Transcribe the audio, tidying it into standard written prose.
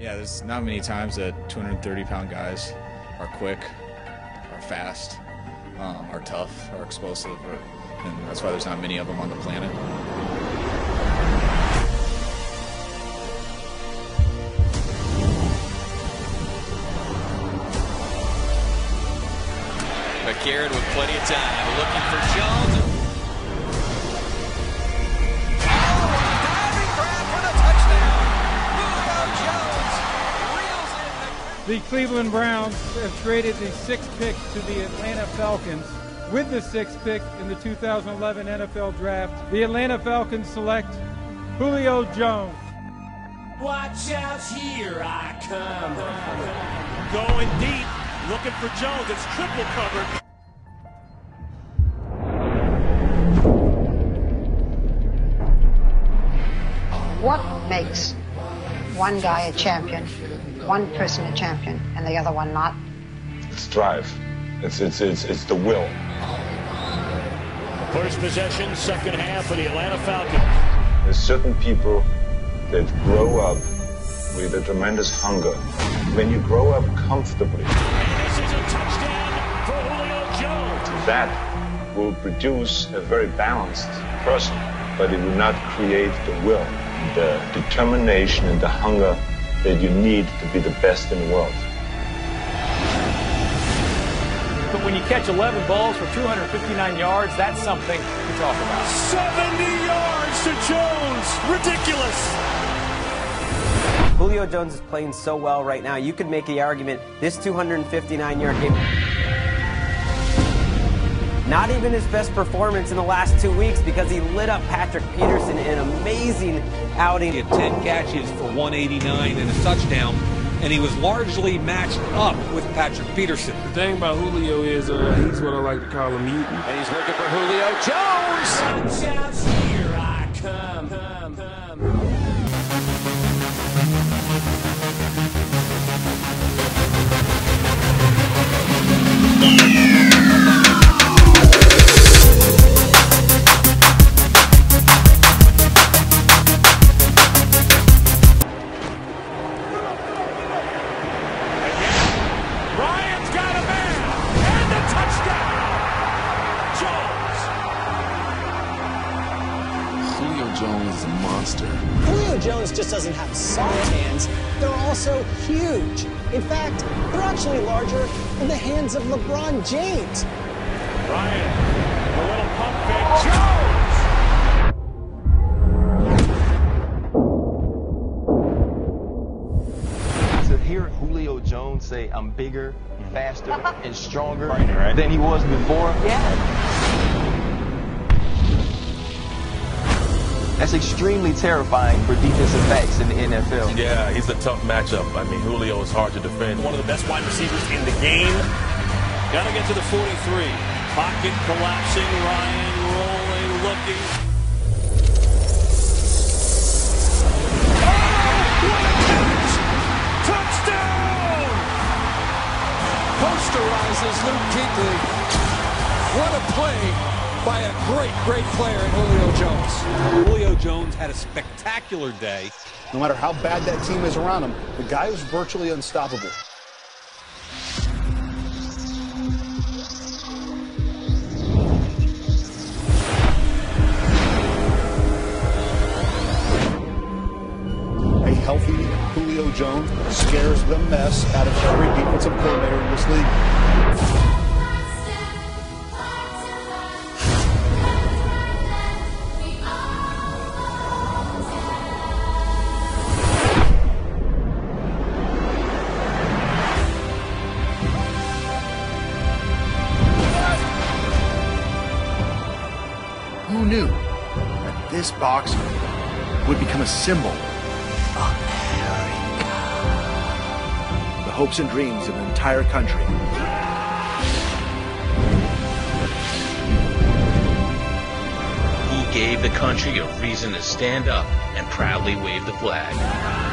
Yeah, there's not many times that 230-pound guys are quick, are fast, are tough, are explosive, and that's why there's not many of them on the planet. McCarren with plenty of time, looking for Jones. Oh, diving grab for the touchdown. Julio Jones reels in the... Cleveland Browns have traded the sixth pick to the Atlanta Falcons. With the sixth pick in the 2011 NFL Draft, the Atlanta Falcons select Julio Jones. Watch out, here I come. Going deep, looking for Jones. It's triple covered. What makes one guy a champion, one person a champion, and the other one not? It's drive. It's the will. First possession, second half for the Atlanta Falcons. There's certain people that grow up with a tremendous hunger. When you grow up comfortably, and this is a touchdown for Julio Jones. That will produce a very balanced person, but it will not create the will, the determination, and the hunger that you need to be the best in the world. But when you catch 11 balls for 259 yards, that's something to talk about. 70 yards to Jones. Ridiculous. Julio Jones is playing so well right now. You could make the argument this 259-yard game. Not even his best performance in the last 2 weeks, because he lit up Patrick Peterson in an amazing outing. He had 10 catches for 189 and a touchdown. And he was largely matched up with Patrick Peterson. The thing about Julio is he's what I like to call a mutant. And he's looking for Julio Jones. Here I come. Ryan's got a man, and a touchdown! Jones! Julio Jones is a monster. Julio Jones just doesn't have soft hands. They're also huge. In fact, they're actually larger than the hands of LeBron James. Ryan, a little pump fake. Jones! Hear Julio Jones say, "I'm bigger, faster, and stronger than he was before." Yeah. That's extremely terrifying for defensive backs in the NFL. Yeah, he's a tough matchup. I mean, Julio is hard to defend. One of the best wide receivers in the game. Got to get to the 43. Pocket collapsing. Ryan rolling, looking. Posterizes Luke Kuechly. What a play by a great, great player in Julio Jones. Julio Jones had a spectacular day. No matter how bad that team is around him, the guy was virtually unstoppable. Healthy Julio Jones scares the mess out of every defensive coordinator in this league. Who knew that this boxer would become a symbol? America. The hopes and dreams of an entire country. He gave the country a reason to stand up and proudly wave the flag.